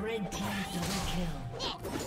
Red team double kill.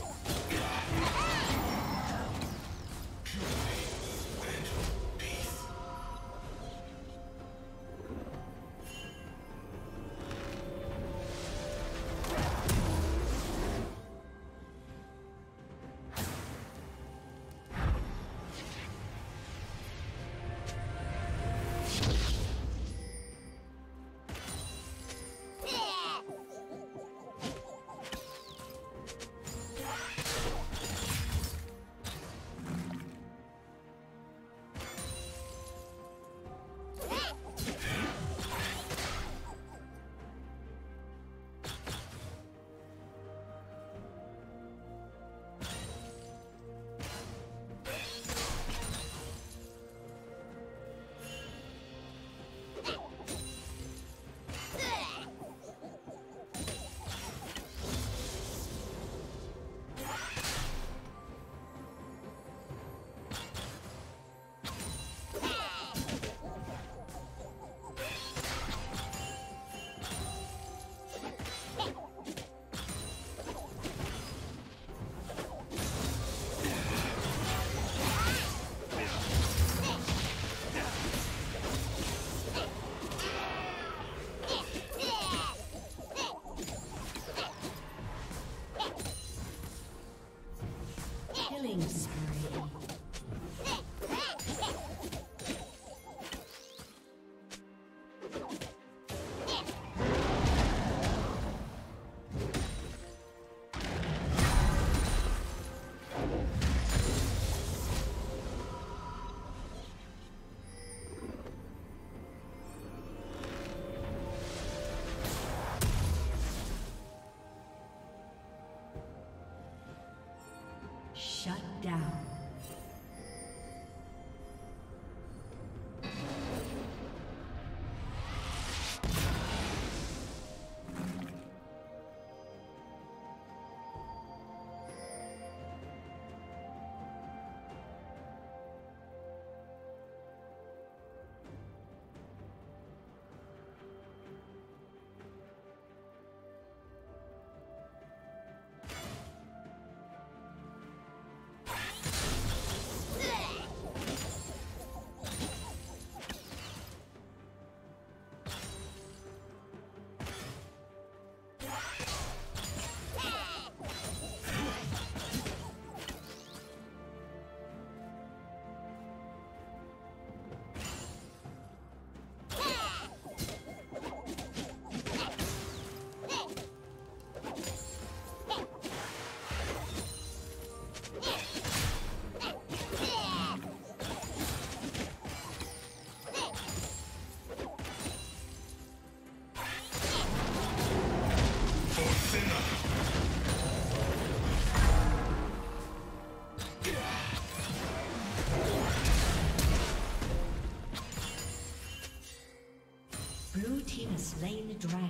Shut down. Slain the dragon.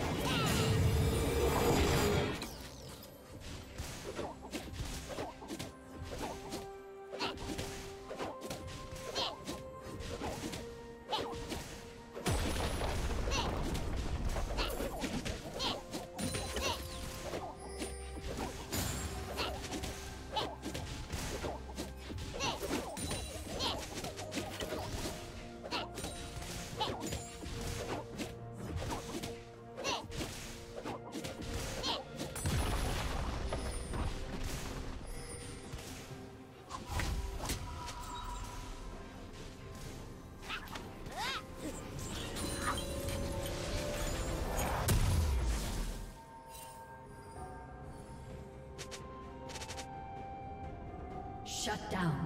Shut down.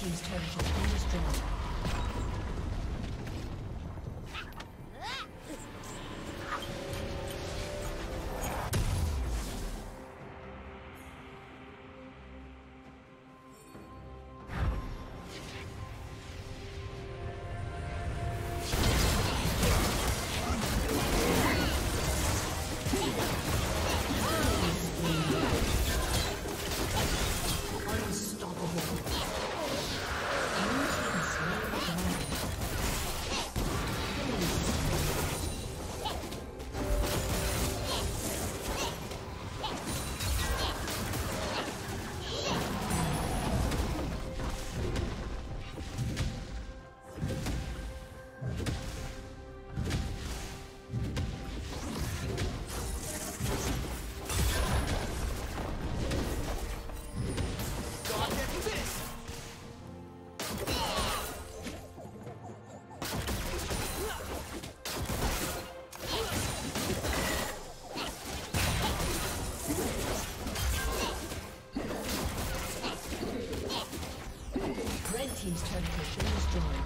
Team's turret has been destroyed. Team's turret has been destroyed.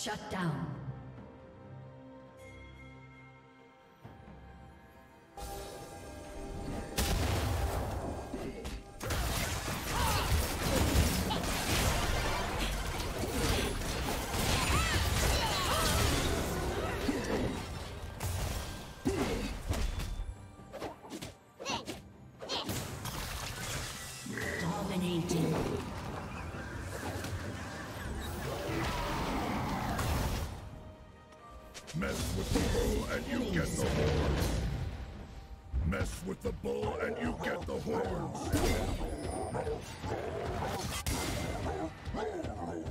Shut down. Mess with the bull and you get the horns. Mess with the bull and you get the horns.